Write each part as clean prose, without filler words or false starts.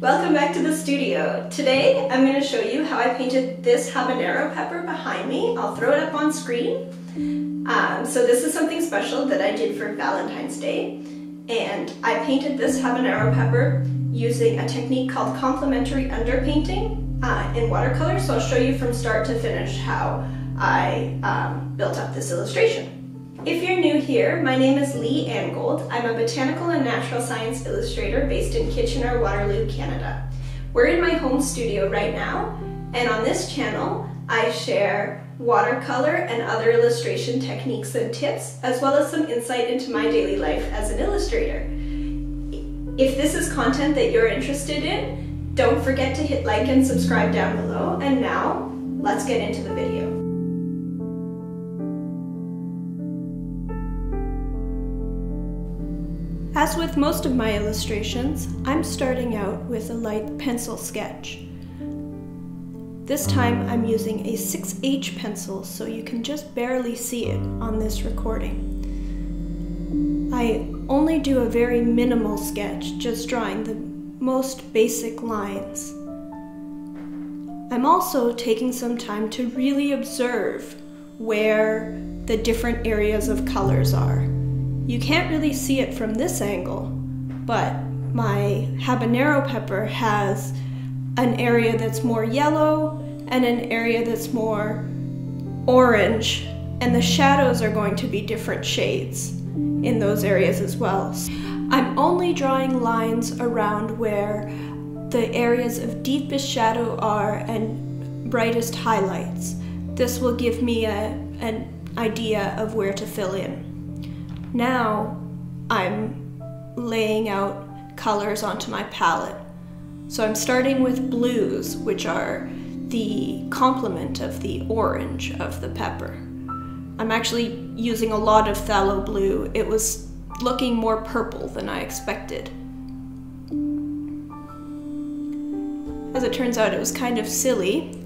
Welcome back to the studio. Today I'm going to show you how I painted this habanero pepper behind me. I'll throw it up on screen. So this is something special that I did for Valentine's Day, and I painted this habanero pepper using a technique called complementary underpainting in watercolor. So I'll show you from start to finish how I built up this illustration. If you're new here, my name is Lee Angold. I'm a botanical and natural science illustrator based in Kitchener, Waterloo, Canada. We're in my home studio right now, and on this channel, I share watercolor and other illustration techniques and tips, as well as some insight into my daily life as an illustrator. If this is content that you're interested in, don't forget to hit like and subscribe down below. And now, let's get into the video. As with most of my illustrations, I'm starting out with a light pencil sketch. This time I'm using a 6H pencil, so you can just barely see it on this recording. I only do a very minimal sketch, just drawing the most basic lines. I'm also taking some time to really observe where the different areas of colors are. You can't really see it from this angle, but my habanero pepper has an area that's more yellow and an area that's more orange, and the shadows are going to be different shades in those areas as well. I'm only drawing lines around where the areas of deepest shadow are and brightest highlights. This will give me an idea of where to fill in. Now I'm laying out colors onto my palette. So I'm starting with blues, which are the complement of the orange of the pepper. I'm actually using a lot of phthalo blue. It was looking more purple than I expected. As it turns out, it was kind of silly,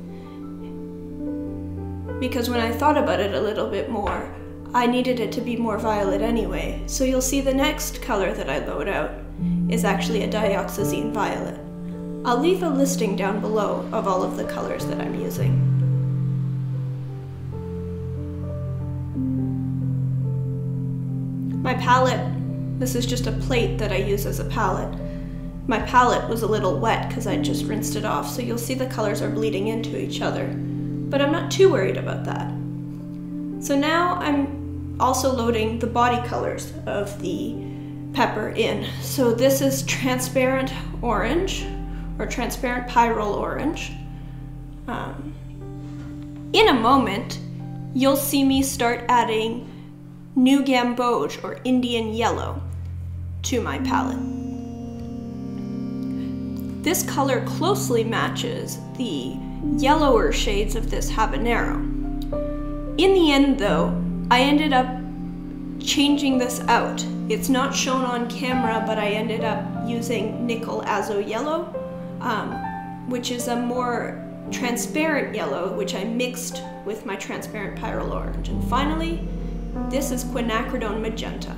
because when I thought about it a little bit more, I needed it to be more violet anyway, so you'll see the next color that I load out is actually a dioxazine violet. I'll leave a listing down below of all of the colors that I'm using. My palette, this is just a plate that I use as a palette. My palette was a little wet because I just rinsed it off, so you'll see the colors are bleeding into each other, but I'm not too worried about that. So now I'm also loading the body colors of the pepper in. So this is transparent orange, or transparent pyrrole orange. In a moment, you'll see me start adding new gamboge, or Indian yellow, to my palette. This color closely matches the yellower shades of this habanero. In the end though, I ended up changing this out. It's not shown on camera, but I ended up using Nickel Azo Yellow, which is a more transparent yellow, which I mixed with my transparent pyrrole orange. And finally, this is Quinacridone Magenta.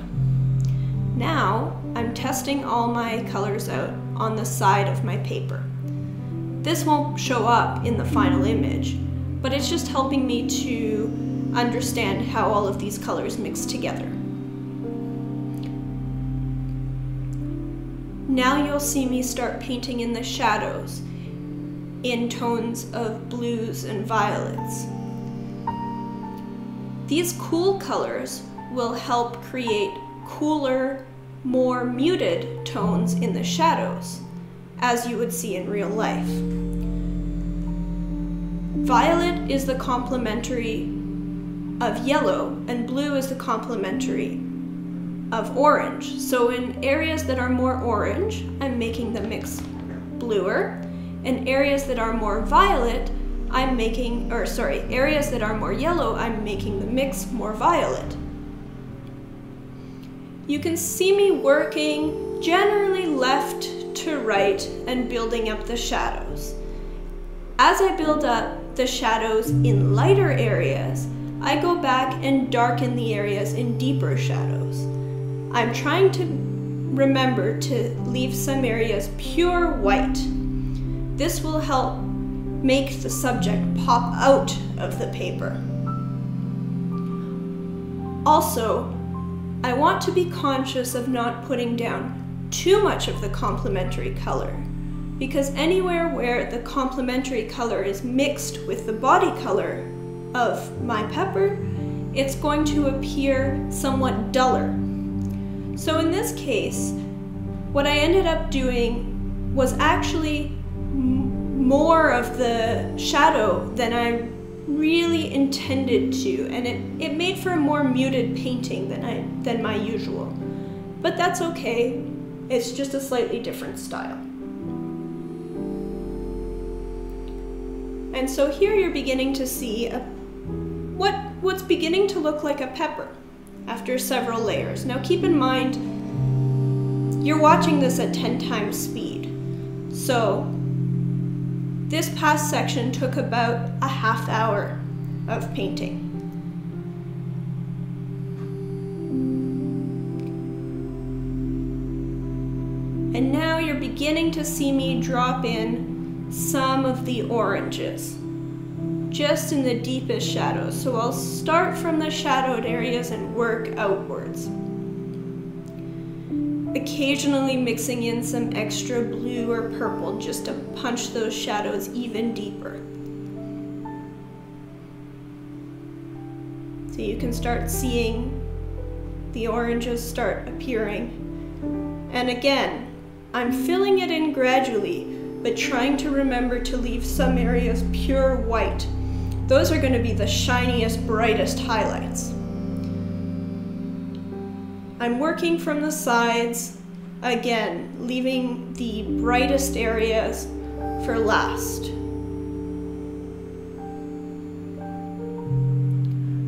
Now, I'm testing all my colors out on the side of my paper. This won't show up in the final image, but it's just helping me to understand how all of these colors mix together. Now you'll see me start painting in the shadows in tones of blues and violets. These cool colors will help create cooler, more muted tones in the shadows, as you would see in real life. Violet is the complementary of yellow, and blue is the complementary of orange. So in areas that are more orange, I'm making the mix bluer. In areas that are more violet, areas that are more yellow, I'm making the mix more violet. You can see me working generally left to right and building up the shadows. As I build up the shadows in lighter areas, I go back and darken the areas in deeper shadows. I'm trying to remember to leave some areas pure white. This will help make the subject pop out of the paper. Also, I want to be conscious of not putting down too much of the complementary color, because anywhere where the complementary color is mixed with the body color of my pepper, it's going to appear somewhat duller. So in this case, what I ended up doing was actually more of the shadow than I really intended to, and it made for a more muted painting than my usual. But that's okay, it's just a slightly different style. And so here you're beginning to see what's beginning to look like a pepper after several layers. Now keep in mind, you're watching this at 10 times speed. So this past section took about a half hour of painting. And now you're beginning to see me drop in some of the oranges, just in the deepest shadows. So I'll start from the shadowed areas and work outwards, occasionally mixing in some extra blue or purple just to punch those shadows even deeper. So you can start seeing the oranges start appearing. And again, I'm filling it in gradually, but trying to remember to leave some areas pure white. Those are going to be the shiniest, brightest highlights. I'm working from the sides, again, leaving the brightest areas for last.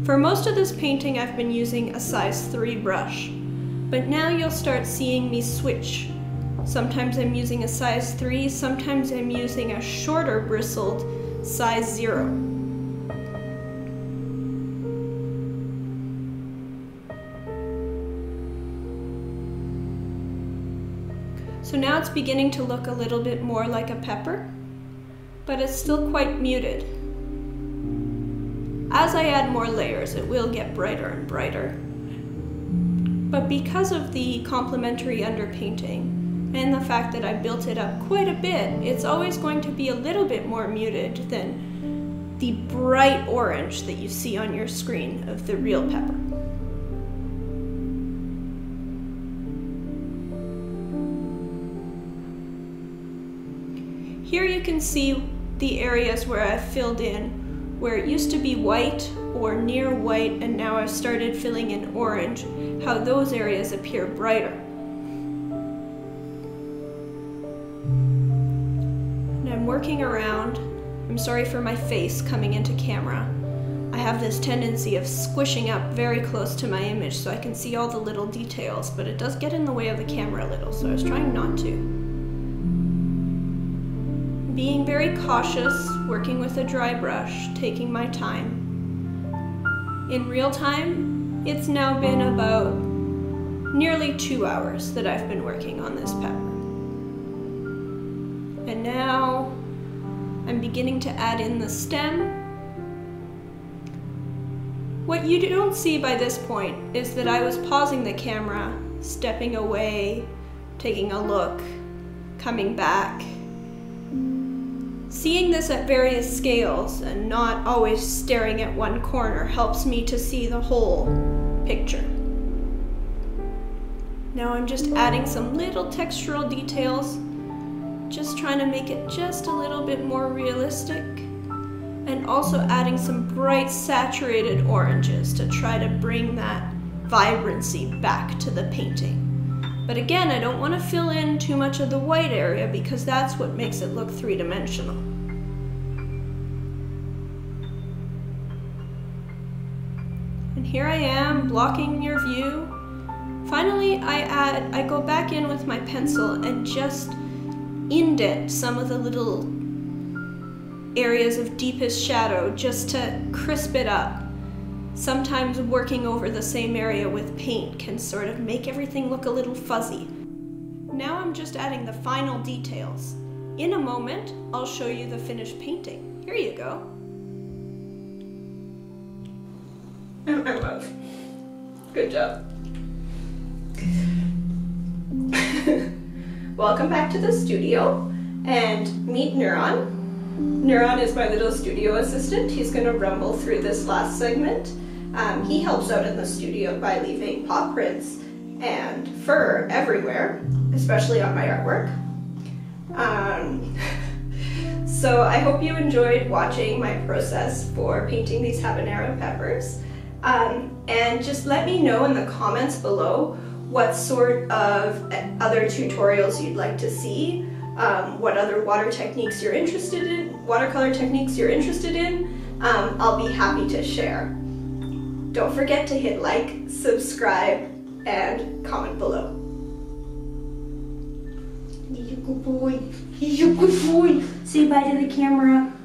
For most of this painting, I've been using a size 3 brush, but now you'll start seeing me switch. Sometimes I'm using a size 3, sometimes I'm using a shorter bristled size 0. So now it's beginning to look a little bit more like a pepper, but it's still quite muted. As I add more layers, it will get brighter and brighter. But because of the complementary underpainting and the fact that I built it up quite a bit, it's always going to be a little bit more muted than the bright orange that you see on your screen of the real pepper. Here you can see the areas where I've filled in, where it used to be white or near white, and now I've started filling in orange, how those areas appear brighter. And I'm working around. I'm sorry for my face coming into camera. I have this tendency of squishing up very close to my image so I can see all the little details, but it does get in the way of the camera a little, so I was trying not to. Being very cautious, working with a dry brush, taking my time. In real time, it's now been about nearly 2 hours that I've been working on this pepper. And now I'm beginning to add in the stem. What you don't see by this point is that I was pausing the camera, stepping away, taking a look, coming back. Seeing this at various scales and not always staring at one corner helps me to see the whole picture. Now I'm just adding some little textural details, just trying to make it just a little bit more realistic, and also adding some bright saturated oranges to try to bring that vibrancy back to the painting. But again, I don't want to fill in too much of the white area because that's what makes it look three-dimensional. And here I am, blocking your view. Finally, I go back in with my pencil and just indent some of the little areas of deepest shadow just to crisp it up. Sometimes working over the same area with paint can sort of make everything look a little fuzzy. Now I'm just adding the final details. In a moment, I'll show you the finished painting. Here you go. Oh my God. Good job. Welcome back to the studio and meet Neuron. Neuron is my little studio assistant. He's going to rumble through this last segment. He helps out in the studio by leaving paw prints and fur everywhere, especially on my artwork. So I hope you enjoyed watching my process for painting these habanero peppers. And just let me know in the comments below what sort of other tutorials you'd like to see, what other watercolor techniques you're interested in. I'll be happy to share. Don't forget to hit like, subscribe, and comment below. He's a good boy. He's a good boy. Say bye to the camera.